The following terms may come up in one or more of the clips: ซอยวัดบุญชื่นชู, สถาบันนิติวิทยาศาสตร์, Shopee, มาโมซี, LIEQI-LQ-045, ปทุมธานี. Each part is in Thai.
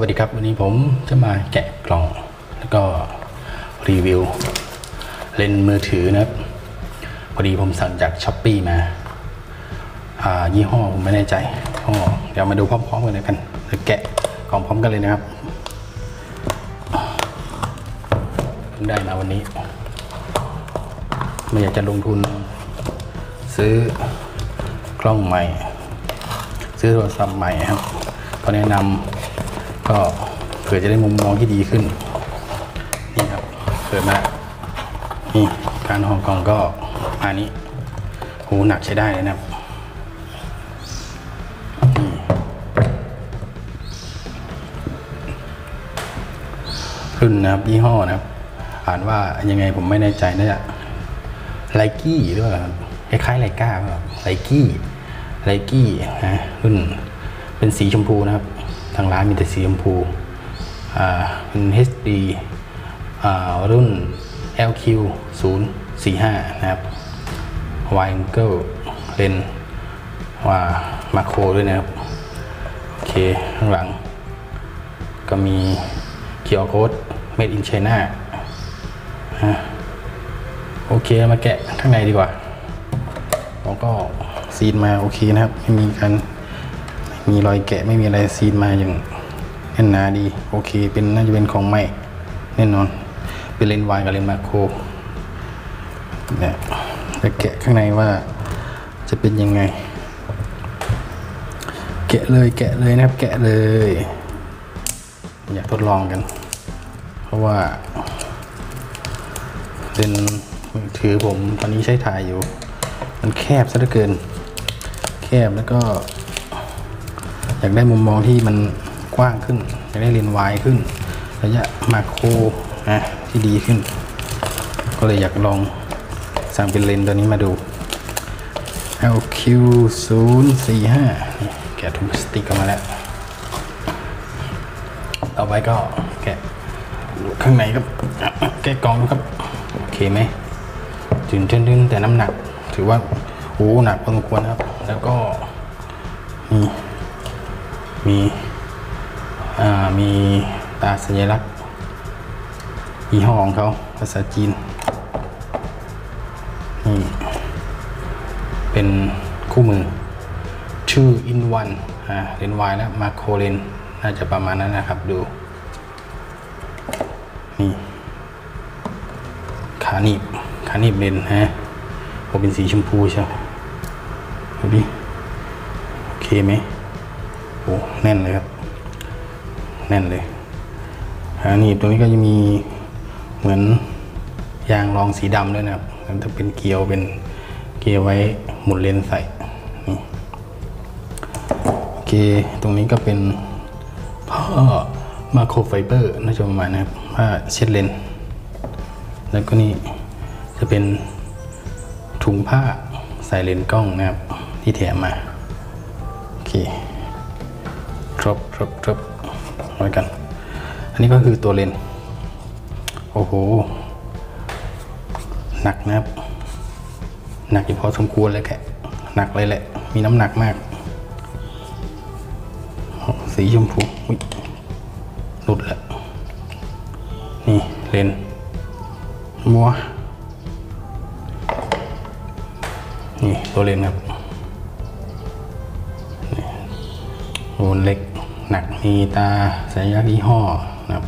สวัสดีครับวันนี้ผมจะมาแกะกล่องแล้วก็รีวิวเลนส์มือถือนะครับพอดีผมสั่งจาก Shopee มายี่ห้อผมไม่แน่ใจเดี๋ยวมาดูพร้อมๆกันเลยกันแกะกล่องพร้อมกันเลยนะครับได้มาวันนี้ไม่อยากจะลงทุนซื้อกล้องใหม่ซื้อโทรศัพท์ใหม่ครับเขาแนะนำก็เผื่อจะได้มุมมองที่ดีขึ้นนี่ครับเปิดมานี่การห่อกล่องก็อันนี้หูหนักใช้ได้เลยนะครับรุ่นนะครับยี่ห้อนะครับอ่านว่ายังไงผมไม่แน่ใจนะ LIEQI หรือเปล่าคล้ายๆ LIEQA ครับ LIEQI นะรุ่นเป็นสีชมพูนะครับทางร้านมีแต่สีชมพูเป็น HD รุ่น LQ-045 นะครับ wide angle เลนว่ามาโครด้วยนะครับโอเคข้างหลังก็มี QR code made in China โอเคมาแกะข้างในดีกว่าแล้วก็ซีนมาโอเคนะครับไม่มีการมีรอยแกะไม่มีอะไรซีนมาอย่างแน่นหนาดีโอเคเป็นน่าจะเป็นของใหม่แน่นอนเป็นเลนส์วายกับเลนส์มาโครเนี่ยจะแกะข้างในว่าจะเป็นยังไงแกะเลยนะครับแกะเลยอยากทดลองกันเพราะว่าเลนส์มือถือผมตอนนี้ใช้ถ่ายอยู่มันแคบซะเหลือเกินแคบแล้วก็อยากได้มุมมองที่มันกว้างขึ้นอยากได้เลนส์วายขึ้นระยะมาโครที่ดีขึ้นก็เลยอยากลองสั่งเป็นเลนส์ตัวนี้มาดู LQ-045 แกะถุงพลาสติกออกมาแล้วต่อไปก็แกะข้างในครับแกะกล่องดูครับโอเคไหมถึงแต่น้ำหนักถือว่าโอ้หนักพอสมควรครับแล้วก็มีตาสัญลักษณ์ยี่ห้อของเขาภาษาจีนนี่เป็นคู่มือชื่อ in one เลนส์วายและมาโครเลนน่าจะประมาณนั้นนะครับดูนี่ขาหนีบเลนฮะผมเป็นสีชมพูใช่ไหมดูดิโอเคไหมโอ้แน่นเลยครับแน่นเลยหนีบตรงนี้ก็จะมีเหมือนยางรองสีดำด้วยนะครับมันจะเป็นเกลียวไว้หมุนเลนใส่นี่โอเคตรงนี้ก็เป็นผ้ามาโครไฟเบอร์น่าจะประมาณนะครับผ้าเช็ดเลนแล้วก็นี่จะเป็นถุงผ้าใส่เลนกล้องนะครับที่แถมมาโอเคครบไว้กันอันนี้ก็คือตัวเลนโอ้โหหนักนะครับหนักอยู่พอสมควรเลยแกะหนักเลยแหละมีน้ำหนักมากสีชมพูหลุดแล้วนี่เลนมัวนี่ตัวเลนครับโอ้เล็กหนักมีตาสัญลักษณ์ยี่ห้อนะค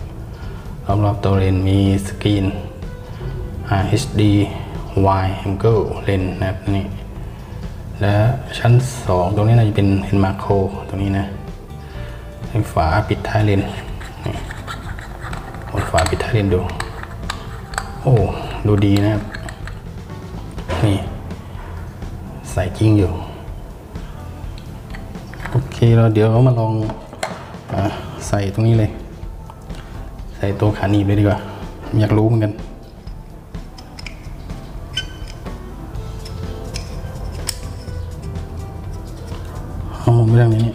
รับรอบๆตัวเลนมีสกรีน HD wide angle เลนนะครับนี่และชั้น2ตรงนี้น่าจะเป็นเลนมาโครตรงนี้นะฝาปิดท้ายเลนนี่กดฝาปิดท้ายเลนดูโอ้ดูดีนะครับนี่ใส่จริงอยู่โอเคเราเดี๋ยวเรามาลองใส่ตรงนี้เลยใส่ตัวขาหนีบเลยดีกว่าอยากรู้เหมือนกันเอามุมไปทางนี้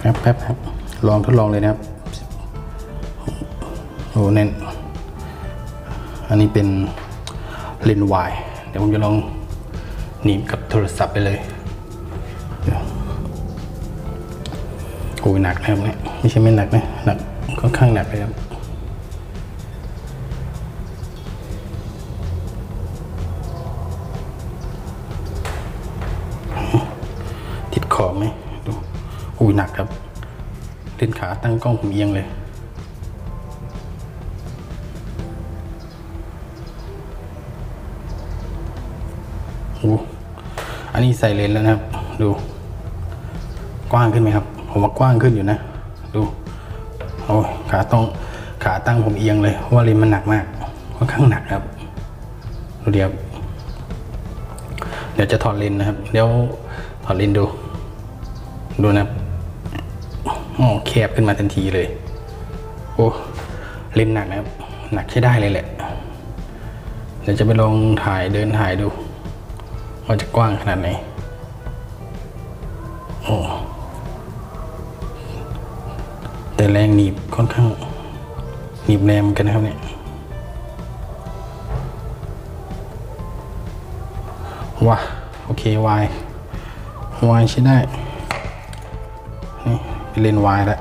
แป๊บทดลองเลยนะครับโอ้แน่นอันนี้เป็นเลนส์วายเดี๋ยวผมจะลอง หนีบกับโทรศัพท์ไปเลยโอ้ยหนักนะครับเนี่ยไม่ใช่ไม่หนักนะหนักค่อนข้างหนักเลยครับติดขอบไหมดูโอ้ยหนักครับเล่นขาตั้งกล้องผมเอียงเลยอันนี้ใส่เลนส์แล้วนะครับดูกว้างขึ้นไหมครับผมว่ากว้างขึ้นอยู่นะดูโอ้ขาตั้งผมเอียงเลยเพราะว่าเลนส์มันหนักมากค่อนข้างหนักครับดูเดี๋ยวจะถอดเลนส์นะครับเดี๋ยวถอดเลนส์ดูนะครับโอ้แคบขึ้นมาทันทีเลยโอ้เลนส์หนักนะครับหนักใช้ได้เลยแหละเดี๋ยวจะไปลองถ่ายเดินถ่ายดูว่าจะกว้างขนาดไหนโอ้แต่แรงหนีบค่อนข้างหนีบแรงกันนะครับเนี่ยว้าโอเควายวายใช้ได้นี่เป็นเลนวายแล้ว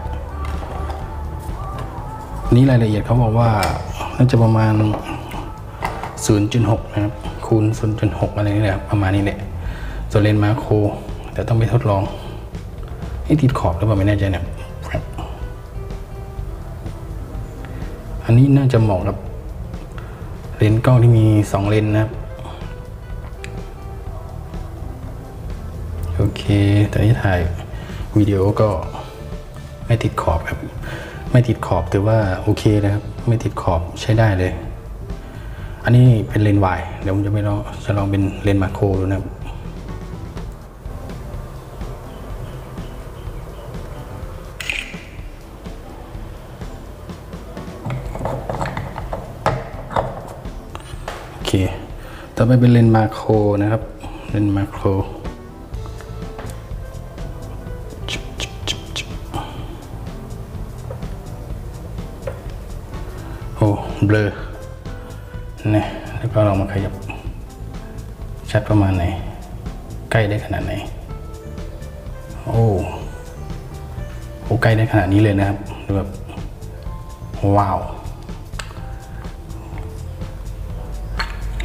นี่รายละเอียดเขาบอกว่าน่าจะประมาณ 0.6 นะครับคูณ 0.6 อะไรนี่แหละประมาณนี้แหละส่วนเลนส์มาโครแต่ต้องไปทดลองให้ติดขอบหรือเปล่าไม่แน่ใจนะอันนี้น่าจะเหมาะกับเลนส์กล้องที่มี2เลนส์นะครับโอเคแต่ที่ถ่ายวิดีโอก็ไม่ติดขอบครับไม่ติดขอบถือว่าโอเคนะครับไม่ติดขอบใช้ได้เลยอันนี้เป็นเลนส์วายเดี๋ยวผมจะไปลองเป็นเลนส์มาโครดูนะครับโอเคต่อไปเป็นเลนส์มาโครนะครับเลนส์มาโครโอ้เบลอนะแล้วก็ลองมาขยับชัดประมาณไหนใกล้ได้ขนาดไหนโอ้โหใกล้ได้ขนาดนี้เลยนะครับดูแบบว้าว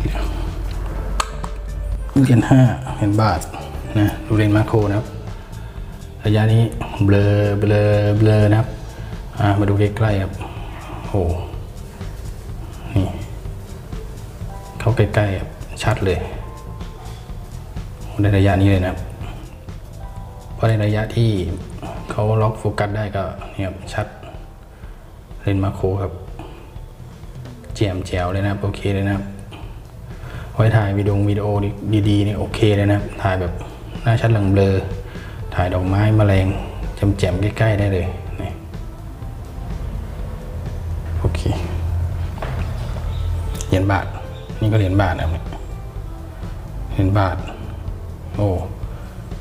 เลนส์5เลนส์บาทนะดูเลนส์มาโครนะครับระยะนี้เบลอนะครับมาดูใกล้ๆครับโอ้นี่เข้าใกล้ๆชัดเลยในระยะนี้เลยนะครับเพราะในระยะที่เขาล็อกโฟกัสได้ก็เนี่ยชัดเลนส์มาโครครับแจ่มแจ๋วเลยนะครับโอเคเลยนะครับไว้ถ่ายวิดีโอดีๆนี่โอเคเลยนะครับถ่ายแบบหน้าชัดหลังเบลอถ่ายดอกไม้แมลงแจ่มๆใกล้ๆได้เลยนี่โอเคเหรียญบาทนี่ก็เหรียญบาทนะครับเหรียญบาทโอ้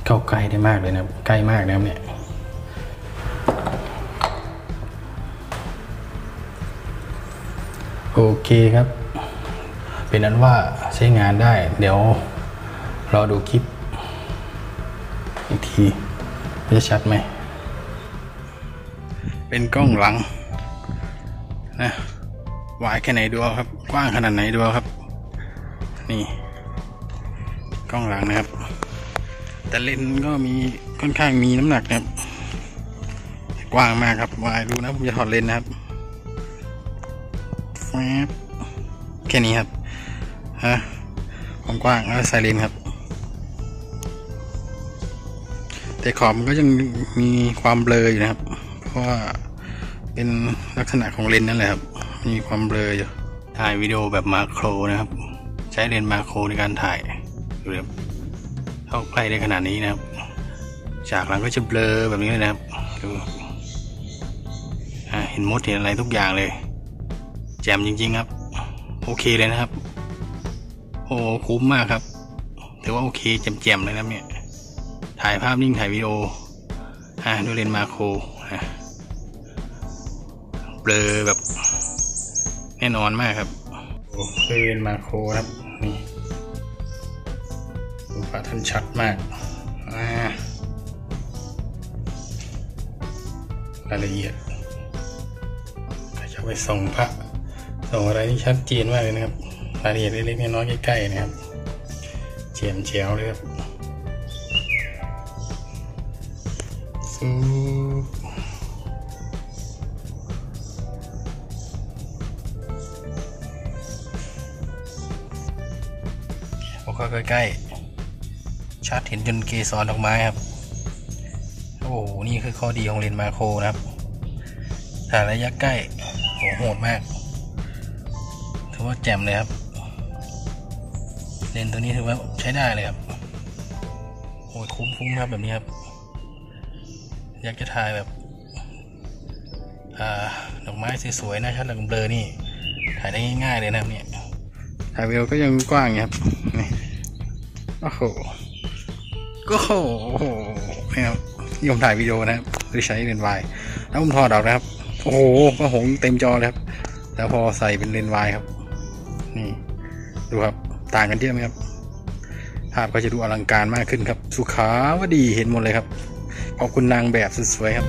เข้าใกล้ได้มากเลยนะใกล้มากนะครับเนี่ยโอเคครับเป็นนั้นว่าใช้งานได้เดี๋ยวรอดูคลิปอีกทีจะชัดไหมเป็นกล้องหลังนะวายแค่ไหนดูครับกว้างขนาดไหนดูครับนี่กล้องหลังนะครับแต่เลนส์ก็มีค่อนข้างมีน้ำหนักนะครับกว้างมากครับวายดูนะผมจะถอดเลนส์นะครับแค่นี้ครับฮะกว้างแล้วใส่เลนส์ครับแต่ขอบมันก็ยังมีความเบลออยู่นะครับเพราะว่าเป็นลักษณะของเลนส์นั่นแหละครับมีความเบลออยู่ถ่ายวิดีโอแบบมาโครนะครับใช้เลนส์มาโครในการถ่ายดูครับเข้าใกล้ได้ขนาดนี้นะครับฉากหลังก็จะเบลอแบบนี้เลยนะครับดูเห็นมดเห็นอะไรทุกอย่างเลยแจ่มจริงๆครับโอเคเลยนะครับโอ้คุ้มมากครับถือว่าโอเคแจ่มๆเลยนะเนี่ยถ่ายภาพนิ่งถ่ายวิดีโอด้วยเลนส์มาโครเบลอแบบแน่นอนมากครับโอ้เลนส์มาโครครับนี่โอ ขวาท่านชัดมากรายละเอียดจะไปส่งพระส่งอะไรที่ชัดเจนมากเลยนะครับรายละเอียดเล็กๆน้อยๆใกล้ๆนะครับเฉียมเฉียวเลยครับผมก็ใกล้ๆชัดเห็นจนเกสรดอกไม้ครับโอ้โหนี่คือข้อดีของเลนส์มาโครนะครับถ่ายระยะใกล้โหโหดมากถือว่าแจ่มเลยครับเลนส์ตัวนี้ถือว่าใช้ได้เลยครับโหคุ้มๆครับแบบนี้ครับอยากจะถ่ายแบบดอกไม้สวยๆนะชัดแบบเบลอนี่ถ่ายได้ง่ายๆเลยนะครับเนี่ยถ่ายวิวก็ยังกว้างครับโอ้โหก็โอ้โหนะครับที่ผมถ่ายวิดีโอนะครับโดยใช้เลนส์วายแล้วผมถอดออกนะครับโอ้โหก็หงเต็มจอเลยครับแล้วพอใส่เป็นเลนส์วายครับนี่ดูครับต่างกันเยอะไหมครับภาพก็จะดูอลังการมากขึ้นครับสุขาวดีเห็นหมดเลยครับขอบคุณนางแบบสวยๆครับ